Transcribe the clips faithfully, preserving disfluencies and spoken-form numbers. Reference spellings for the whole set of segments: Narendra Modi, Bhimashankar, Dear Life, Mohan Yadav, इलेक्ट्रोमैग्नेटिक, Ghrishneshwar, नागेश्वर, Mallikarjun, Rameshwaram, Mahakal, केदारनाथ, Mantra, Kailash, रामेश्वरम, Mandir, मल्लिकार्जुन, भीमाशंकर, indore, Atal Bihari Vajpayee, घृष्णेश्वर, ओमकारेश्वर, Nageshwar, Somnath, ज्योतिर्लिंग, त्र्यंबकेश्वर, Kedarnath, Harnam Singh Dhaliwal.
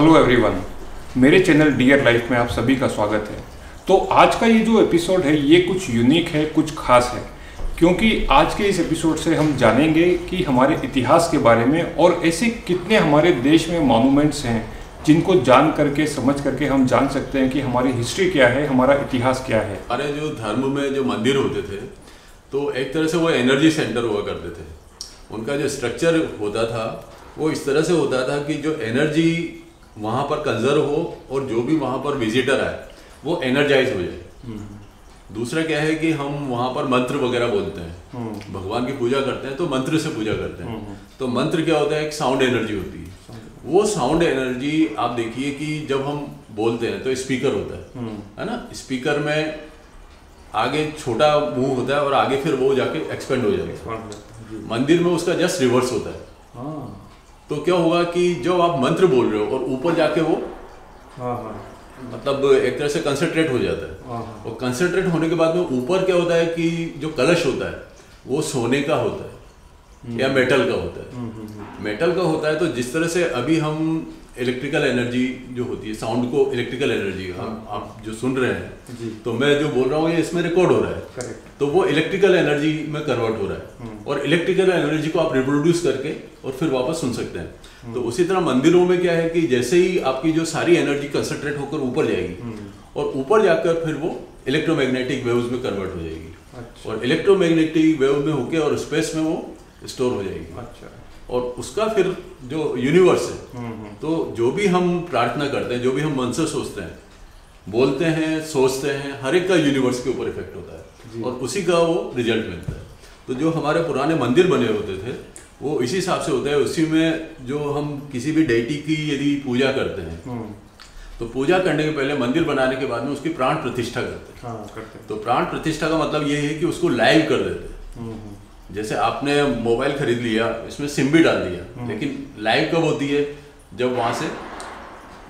Hello everyone, मेरे channel dear life में आप सभी का स्वागत है। तो आज का ये जो एपिसोड है ये कुछ यूनिक है, कुछ खास है, क्योंकि आज के इस एपिसोड से हम जानेंगे कि हमारे इतिहास के बारे में और ऐसे कितने हमारे देश में मॉन्यूमेंट्स हैं जिनको जान करके समझ करके हम जान सकते हैं कि हमारी हिस्ट्री क्या है, हमारा इतिहास क्या है। हमारे जो धर्म में जो मंदिर होते थे तो एक तरह से वो एनर्जी सेंटर हुआ करते थे। उनका जो स्ट्रक्चर होता था वो इस तरह से होता था कि जो एनर्जी वहाँ पर कंजर्व हो और जो भी वहाँ पर विजिटर आए वो एनर्जाइज हो जाए। दूसरा क्या है कि हम वहाँ पर मंत्र वगैरह बोलते हैं, भगवान की पूजा करते हैं तो मंत्र से पूजा करते हैं। तो मंत्र क्या होता है, एक साउंड एनर्जी होती है। वो साउंड एनर्जी आप देखिए कि जब हम बोलते हैं तो स्पीकर होता है है ना, स्पीकर में आगे छोटा मुंह होता है और आगे फिर वो जाके एक्सपेंड हो जाएगा। मंदिर में उसका जस्ट रिवर्स होता है। तो क्या होगा कि जब आप मंत्र बोल रहे हो और ऊपर जाके वो हाँ हाँ मतलब एक तरह से कंसंट्रेट हो जाता है। और कंसंट्रेट होने के बाद में ऊपर क्या होता है कि जो कलश होता है वो सोने का होता है या मेटल का होता है। मेटल का होता है तो जिस तरह से अभी हम इलेक्ट्रिकल एनर्जी जो होती है, साउंड को इलेक्ट्रिकल एनर्जी हम आप जो सुन रहे हैं तो मैं जो बोल रहा हूँ ये इसमें रिकॉर्ड हो रहा है तो वो इलेक्ट्रिकल एनर्जी में कन्वर्ट हो रहा है और इलेक्ट्रिकल एनर्जी को आप रिप्रोड्यूस करके और फिर वापस सुन सकते हैं। तो उसी तरह मंदिरों में क्या है कि जैसे ही आपकी जो सारी एनर्जी कंसंट्रेट होकर ऊपर जाएगी और ऊपर जाकर फिर वो इलेक्ट्रोमैग्नेटिक वेव्स में कन्वर्ट हो जाएगी और इलेक्ट्रोमैग्नेटिक वेव में होके और स्पेस में वो स्टोर हो जाएगी। अच्छा, और उसका फिर जो यूनिवर्स है तो जो भी हम प्रार्थना करते हैं, जो भी हम मन से सोचते हैं, बोलते हैं, सोचते हैं, हर एक का यूनिवर्स के ऊपर इफेक्ट होता है और उसी का वो रिजल्ट मिलता है। तो जो हमारे पुराने मंदिर बने होते थे वो इसी हिसाब से होता है। उसी में जो हम किसी भी डेटी की यदि पूजा करते हैं तो पूजा करने के पहले, मंदिर बनाने के बाद में उसकी प्राण प्रतिष्ठा करते हैं। करते तो प्राण प्रतिष्ठा का मतलब ये है कि उसको लाइव कर देते हैं। जैसे आपने मोबाइल खरीद लिया, इसमें सिम भी डाल दिया, लेकिन लाइव कब होती है, जब वहाँ से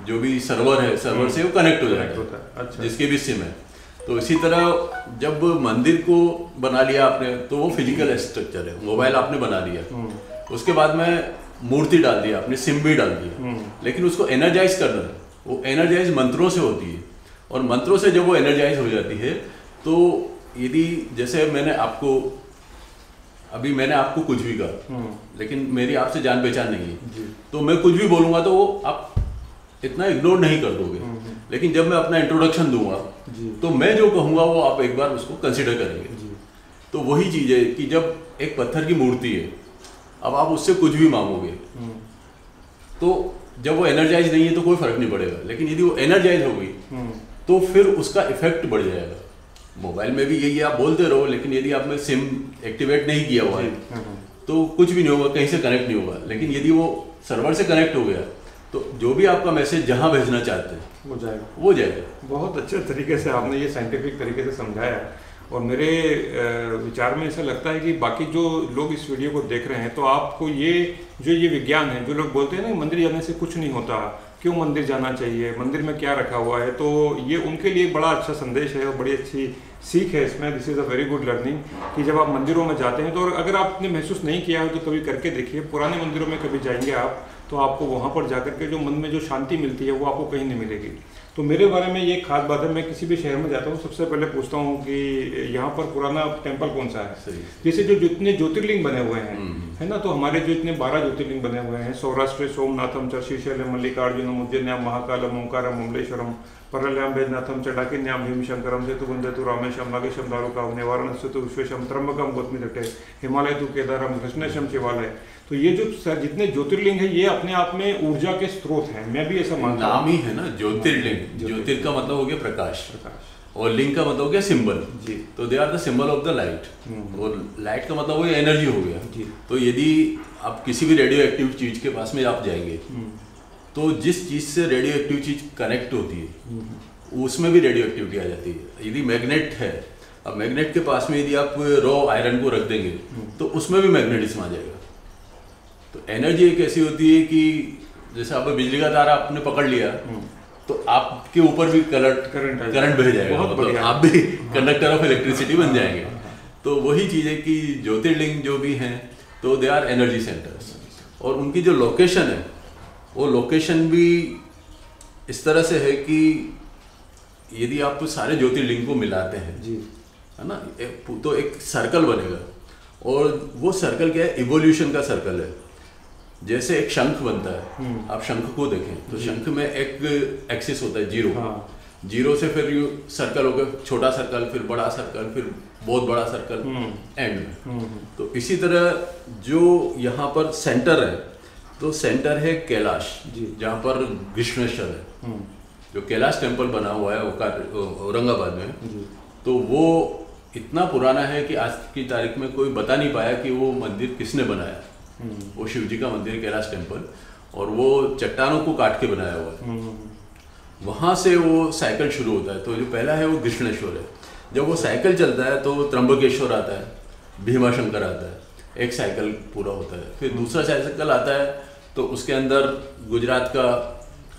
जो भी सर्वर है सर्वर से वो कनेक्ट हो जाता है। अच्छा, जिसके भी सिम है। तो इसी तरह जब मंदिर को बना लिया आपने तो वो फिजिकल स्ट्रक्चर है, मोबाइल आपने बना लिया, उसके बाद में मूर्ति डाल दिया आपने, सिम भी डाल दिया, लेकिन उसको एनर्जाइज करना है। वो एनर्जाइज मंत्रों से होती है और मंत्रों से जब वो एनर्जाइज हो जाती है तो यदि जैसे मैंने आपको अभी मैंने आपको कुछ भी कहा लेकिन मेरी आपसे जान पहचान नहीं है तो मैं कुछ भी बोलूंगा तो वो आप इतना इग्नोर नहीं कर दोगे, लेकिन जब मैं अपना इंट्रोडक्शन दूंगा तो मैं जो कहूंगा वो आप एक बार उसको कंसिडर करेंगे। तो वही चीज़ है कि जब एक पत्थर की मूर्ति है, अब आप उससे कुछ भी मांगोगे तो जब वो एनर्जाइज नहीं है तो कोई फर्क नहीं पड़ेगा, लेकिन यदि वो एनर्जाइज हो गई तो फिर उसका इफेक्ट बढ़ जाएगा। मोबाइल में भी यही आप बोलते रहो, लेकिन यदि आपने सिम एक्टिवेट नहीं किया हुआ है तो कुछ भी नहीं होगा, कहीं से कनेक्ट नहीं होगा। लेकिन यदि वो सर्वर से कनेक्ट हो गया तो जो भी आपका मैसेज जहां भेजना चाहते हैं वो जाएगा वो जाएगा बहुत अच्छे तरीके से आपने ये साइंटिफिक तरीके से समझाया और मेरे विचार में ऐसा लगता है कि बाकी जो लोग इस वीडियो को देख रहे हैं तो आपको ये जो ये विज्ञान है, जो लोग बोलते हैं ना मंदिर जाने से कुछ नहीं होता, क्यों मंदिर जाना चाहिए, मंदिर में क्या रखा हुआ है, तो ये उनके लिए बड़ा अच्छा संदेश है और बड़ी अच्छी सीख है इसमें। This is a very good learning कि जब आप मंदिरों में जाते हैं तो, और अगर आपने महसूस नहीं किया हो तो कभी करके देखिए, पुराने मंदिरों में कभी जाएंगे आप तो आपको वहाँ पर जाकर के जो मन में जो शांति मिलती है वो आपको कहीं नहीं मिलेगी। तो मेरे बारे में ये खास बात है, मैं किसी भी शहर में जाता हूँ सबसे पहले पूछता हूँ कि यहाँ पर पुराना टेम्पल कौन सा है। जैसे जो जितने ज्योतिर्लिंग बने हुए हैं है ना, तो हमारे जो इतने बारह ज्योतिर्लिंग बने हुए हैं, सौराष्ट्र सोमनाथम च श्रीशैलम मल्लिकार्जुनम उज्जैनम महाकालम ओंकारम ओमलेश्वरम परलयाम वेदनाथम च डाकिन्याम भीमशंकरम सेतुगुंधतु रामेशम नागेशम दारुकावने वाराणस्तु विश्वेशम त्र्यंबकम गौतमीतटे हिमालय तु केदारम घृष्णेशम शिवालय। तो ये जो सर जितने ज्योतिर्लिंग है ये अपने आप में ऊर्जा के स्रोत हैं। मैं भी ऐसा मानता हूं, नाम ही है ना ज्योतिर्लिंग। ज्योतिर का मतलब हो गया प्रकाश, प्रकाश और लिंग का मतलब हो गया सिंबल जी। तो they are the symbol of the light और लाइट का मतलब हो गया एनर्जी हो गया जी। तो यदि आप किसी भी रेडियो एक्टिव चीज के पास में आप जाएंगे तो जिस चीज से रेडियो एक्टिव चीज कनेक्ट होती है उसमें भी रेडियो एक्टिविटी आ जाती है। यदि मैग्नेट है, अब मैग्नेट के पास में यदि आप रॉ आयरन को रख देंगे तो उसमें भी मैग्नेटिज्म आ जाएगा। तो एनर्जी एक ऐसी होती है कि जैसे आप बिजली का तारा आपने पकड़ लिया तो आपके ऊपर भी करंट करंट बह जाएगा, मतलब तो आप भी कंडक्टर ऑफ इलेक्ट्रिसिटी बन जाएंगे। तो वही चीज़ है कि ज्योतिर्लिंग जो भी हैं तो दे आर एनर्जी सेंटर्स और उनकी जो लोकेशन है वो लोकेशन भी इस तरह से है कि यदि आप सारे ज्योतिर्लिंग को मिलाते हैं जी है ना, तो एक सर्कल बनेगा। और वो सर्कल क्या है? इवोल्यूशन का सर्कल है। जैसे एक शंख बनता है, आप शंख को देखें तो शंख में एक एक्सिस होता है जीरो, हाँ। जीरो से फिर यू सर्कल हो गया, छोटा सर्कल, फिर बड़ा सर्कल, फिर बहुत बड़ा सर्कल, एंड में। तो इसी तरह जो यहाँ पर सेंटर है, तो सेंटर है कैलाश जी, जहाँ पर घृष्णेश्वर है, जो कैलाश टेम्पल बना हुआ है औरंगाबाद में। तो वो इतना पुराना है कि आज की तारीख में कोई बता नहीं पाया कि वो मंदिर किसने बनाया। वो शिव जी का मंदिर कैलाश टेम्पल, और वो चट्टानों को काट के बनाया हुआ है। वहाँ से वो साइकिल शुरू होता है। तो जो पहला है वो घृष्णेश्वर है। जब वो साइकिल चलता है तो त्रिंबकेश्वर आता है, भीमाशंकर आता है, एक साइकिल पूरा होता है। फिर दूसरा साइकिल आता है तो उसके अंदर गुजरात का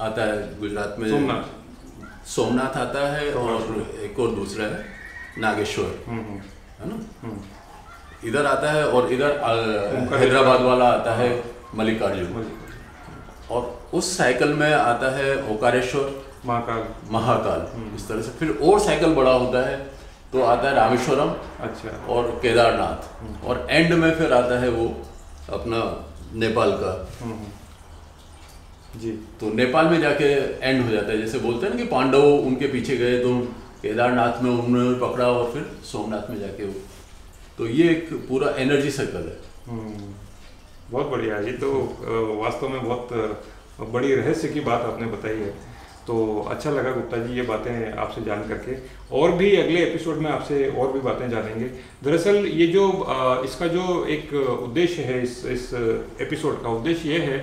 आता है, गुजरात में सोमनाथ सोमनाथ आता है, और एक और दूसरा है नागेश्वर, है ना, इधर आता है। और इधर हैदराबाद वाला आता है मल्लिकार्जुन, और उस साइकिल में आता है ओमकारेश्वर, महाकाल महाकाल इस तरह से। फिर और साइकिल बड़ा होता है तो आता है रामेश्वरम, अच्छा, और केदारनाथ, और एंड में फिर आता है वो अपना नेपाल का जी। तो नेपाल में जाके एंड हो जाता है। जैसे बोलते हैं ना कि पांडव उनके पीछे गए तो केदारनाथ में उन्होंने पकड़ा, और फिर सोमनाथ में जाके वो। तो ये एक पूरा एनर्जी सर्कल है। बहुत बढ़िया। ये तो वास्तव में बहुत बड़ी रहस्य की बात आपने बताई है। तो अच्छा लगा गुप्ता जी ये बातें आपसे जान करके, और भी अगले एपिसोड में आपसे और भी बातें जानेंगे। दरअसल ये जो इसका जो एक उद्देश्य है, इस इस एपिसोड का उद्देश्य ये है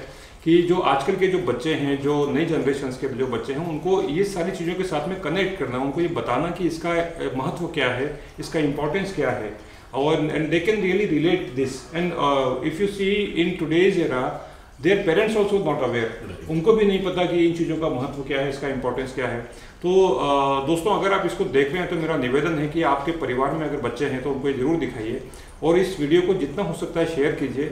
कि जो आजकल के जो बच्चे हैं, जो नई जनरेशन के जो बच्चे हैं, उनको ये सारी चीज़ों के साथ में कनेक्ट करना, उनको ये बताना कि इसका महत्व क्या है, इसका इम्पोर्टेंस क्या है, और and they can really relate this. And if you see in today's era their parents also not aware, उनको भी नहीं पता कि इन चीज़ों का महत्व क्या है, इसका इंपॉर्टेंस क्या है। तो uh, दोस्तों, अगर आप इसको देख रहे हैं तो मेरा निवेदन है कि आपके परिवार में अगर बच्चे हैं तो उनको ज़रूर दिखाइए, और इस वीडियो को जितना हो सकता है शेयर कीजिए,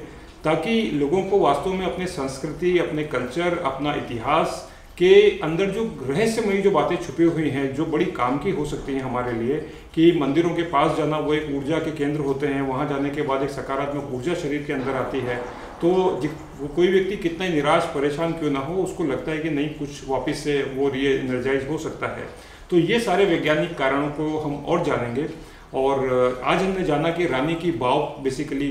ताकि लोगों को वास्तव में अपने संस्कृति, अपने कल्चर, अपना इतिहास के अंदर जो रहस्यमयी जो बातें छुपी हुई हैं, जो बड़ी काम की हो सकती हैं हमारे लिए, कि मंदिरों के पास जाना वो एक ऊर्जा के केंद्र होते हैं, वहाँ जाने के बाद एक सकारात्मक ऊर्जा शरीर के अंदर आती है। तो कोई व्यक्ति कितना निराश परेशान क्यों ना हो, उसको लगता है कि नहीं, कुछ वापस से वो री एनर्जाइज हो सकता है। तो ये सारे वैज्ञानिक कारणों को हम और जानेंगे। और आज हमने जाना कि रानी की वाव बेसिकली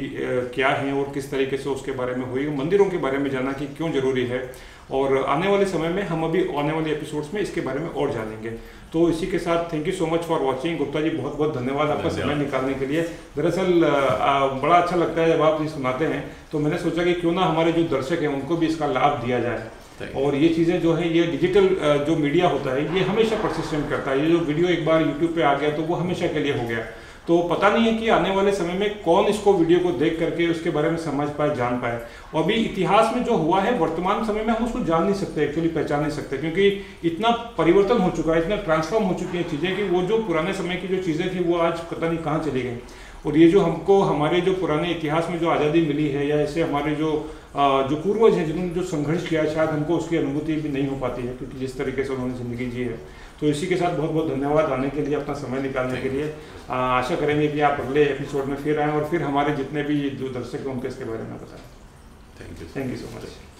क्या है, और किस तरीके से उसके बारे में हुई, मंदिरों के बारे में जाना कि क्यों ज़रूरी है। और आने वाले समय में हम अभी आने वाले एपिसोड्स में इसके बारे में और जानेंगे। तो इसी के साथ thank you so much for watching. Gupta ji, बहुत बहुत धन्यवाद आपका समय निकालने के लिए। दरअसल बड़ा अच्छा लगता है जब आप ये सुनाते हैं, तो मैंने सोचा कि क्यों ना हमारे जो दर्शक हैं उनको भी इसका लाभ दिया जाए। और ये चीज़ें जो है, ये डिजिटल जो मीडिया होता है ये हमेशा परसिस्टेंट करता है। ये जो वीडियो एक बार यूट्यूब पे आ गया तो वो हमेशा के लिए हो गया। तो पता नहीं है कि आने वाले समय में कौन इसको वीडियो को देख करके उसके बारे में समझ पाए, जान पाए। और अभी इतिहास में जो हुआ है, वर्तमान समय में हम उसको जान नहीं सकते, एक्चुअली पहचान नहीं सकते, क्योंकि इतना परिवर्तन हो चुका है, इतना ट्रांसफॉर्म हो चुकी है चीज़ें, कि वो जो पुराने समय की जो चीज़ें थी वो आज पता नहीं कहाँ चली गई। और ये जो हमको हमारे जो पुराने इतिहास में जो आज़ादी मिली है, या ऐसे हमारे जो जो पूर्वज हैं जिन्होंने जो संघर्ष किया है, शायद हमको उसकी अनुभूति भी नहीं हो पाती है, क्योंकि जिस तरीके से उन्होंने ज़िंदगी जी है। तो इसी के साथ बहुत बहुत धन्यवाद आने के लिए, अपना समय निकालने के लिए। आशा करेंगे कि आप अगले एपिसोड में फिर आएँ, और फिर हमारे जितने भी जो दर्शक हैं उनको इसके बारे में बताएँ। Thank you, thank you so much.